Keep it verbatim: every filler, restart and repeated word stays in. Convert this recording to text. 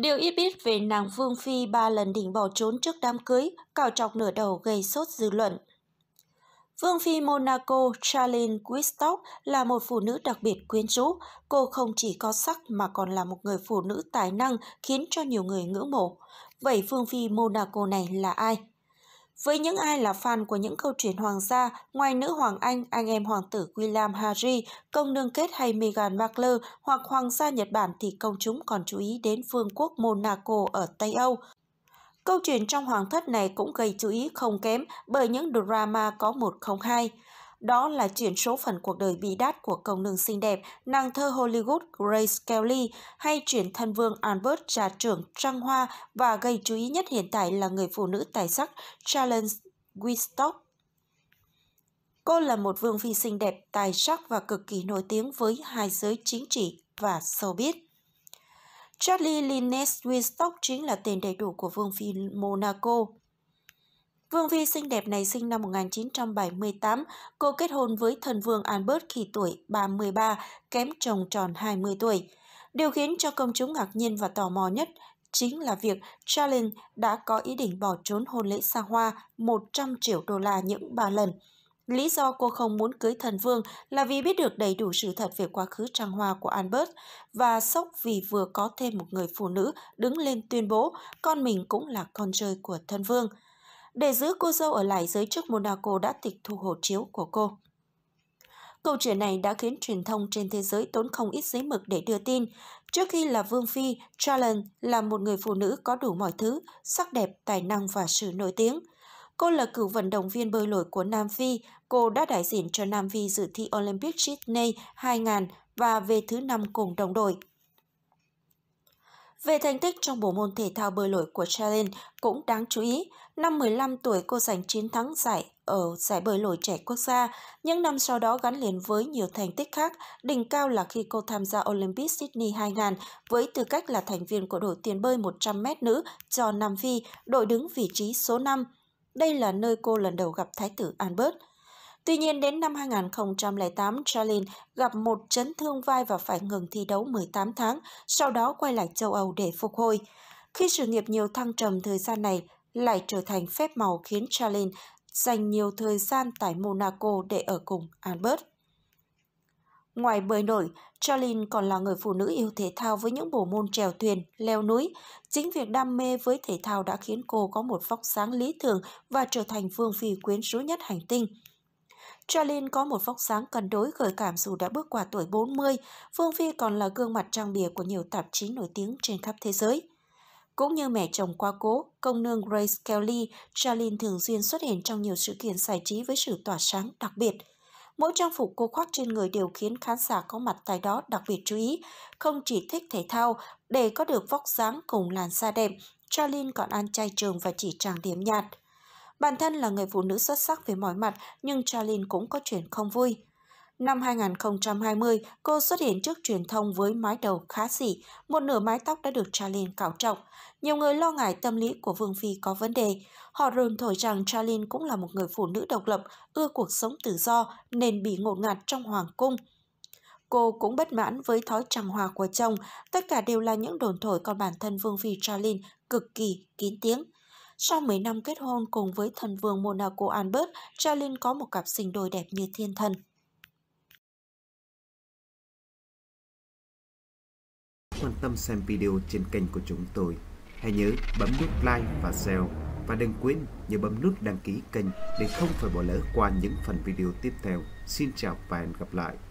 Điều ít biết về nàng Vương Phi ba lần định bỏ trốn trước đám cưới, cào trọc nửa đầu gây sốt dư luận. Vương Phi Monaco Charlene Wittstock là một phụ nữ đặc biệt quyến rũ. Cô không chỉ có sắc mà còn là một người phụ nữ tài năng khiến cho nhiều người ngưỡng mộ. Vậy Vương Phi Monaco này là ai? Với những ai là fan của những câu chuyện hoàng gia, ngoài nữ hoàng Anh, anh em hoàng tử William Harry, công nương Kate hay Meghan Markle hoặc hoàng gia Nhật Bản thì công chúng còn chú ý đến vương quốc Monaco ở Tây Âu. Câu chuyện trong hoàng thất này cũng gây chú ý không kém bởi những drama có một không hai. Đó là chuyện số phận cuộc đời bi đát của công nương xinh đẹp, nàng thơ Hollywood Grace Kelly, hay chuyện thân vương Albert trà trưởng trăng hoa và gây chú ý nhất hiện tại là người phụ nữ tài sắc Charlene Wittstock. Cô là một vương phi xinh đẹp, tài sắc và cực kỳ nổi tiếng với hai giới chính trị và showbiz. Charlene Wittstock chính là tên đầy đủ của vương phi Monaco. Vương phi xinh đẹp này sinh năm một nghìn chín trăm bảy mươi tám, cô kết hôn với thân vương Albert khi tuổi ba mươi ba, kém chồng tròn hai mươi tuổi. Điều khiến cho công chúng ngạc nhiên và tò mò nhất chính là việc Charlene đã có ý định bỏ trốn hôn lễ xa hoa một trăm triệu đô la những ba lần. Lý do cô không muốn cưới thân vương là vì biết được đầy đủ sự thật về quá khứ trăng hoa của Albert và sốc vì vừa có thêm một người phụ nữ đứng lên tuyên bố con mình cũng là con rơi của thân vương. Để giữ cô dâu ở lại, giới chức Monaco đã tịch thu hộ chiếu của cô. Câu chuyện này đã khiến truyền thông trên thế giới tốn không ít giấy mực để đưa tin. Trước khi là vương phi, Charlene là một người phụ nữ có đủ mọi thứ, sắc đẹp, tài năng và sự nổi tiếng. Cô là cựu vận động viên bơi lội của Nam Phi. Cô đã đại diện cho Nam Phi dự thi Olympic Sydney hai nghìn và về thứ năm cùng đồng đội. Về thành tích trong bộ môn thể thao bơi lội của Charlene cũng đáng chú ý. Năm mười lăm tuổi, cô giành chiến thắng giải ở giải bơi lội trẻ quốc gia. Những năm sau đó gắn liền với nhiều thành tích khác. Đỉnh cao là khi cô tham gia Olympic Sydney hai nghìn với tư cách là thành viên của đội tiền bơi một trăm mét nữ cho Nam Phi, đội đứng vị trí số năm. Đây là nơi cô lần đầu gặp Thái tử Albert. Tuy nhiên, đến năm hai nghìn không trăm lẻ tám, Charlene gặp một chấn thương vai và phải ngừng thi đấu mười tám tháng, sau đó quay lại châu Âu để phục hồi. Khi sự nghiệp nhiều thăng trầm, thời gian này lại trở thành phép màu khiến Charlene dành nhiều thời gian tại Monaco để ở cùng Albert. Ngoài bơi nổi, Charlene còn là người phụ nữ yêu thể thao với những bộ môn chèo thuyền, leo núi. Chính việc đam mê với thể thao đã khiến cô có một vóc dáng lý tưởng và trở thành vương phi quyến rũ nhất hành tinh. Charlene có một vóc dáng cân đối gợi cảm dù đã bước qua tuổi bốn mươi, vương phi còn là gương mặt trang bìa của nhiều tạp chí nổi tiếng trên khắp thế giới. Cũng như mẹ chồng quá cố, công nương Grace Kelly, Charlene thường xuyên xuất hiện trong nhiều sự kiện giải trí với sự tỏa sáng đặc biệt. Mỗi trang phục cô khoác trên người đều khiến khán giả có mặt tại đó đặc biệt chú ý. Không chỉ thích thể thao, để có được vóc dáng cùng làn da đẹp, Charlene còn ăn chay trường và chỉ trang điểm nhạt. Bản thân là người phụ nữ xuất sắc về mọi mặt, nhưng Charlene cũng có chuyện không vui. Năm hai nghìn không trăm hai mươi, cô xuất hiện trước truyền thông với mái đầu khá xỉ, một nửa mái tóc đã được Charlene cạo trọc. Nhiều người lo ngại tâm lý của vương phi có vấn đề. Họ đồn thổi rằng Charlene cũng là một người phụ nữ độc lập, ưa cuộc sống tự do nên bị ngột ngạt trong hoàng cung. Cô cũng bất mãn với thói trăng hoa của chồng, tất cả đều là những đồn thổi, còn bản thân vương phi Charlene cực kỳ kín tiếng. Sau mười năm kết hôn cùng với thần vương Monaco Albert, Charlene có một cặp sinh đôi đẹp như thiên thần. Quan tâm xem video trên kênh của chúng tôi, hãy nhớ bấm nút like và share. Và đừng quên nhớ bấm nút đăng ký kênh để không phải bỏ lỡ qua những phần video tiếp theo. Xin chào và hẹn gặp lại!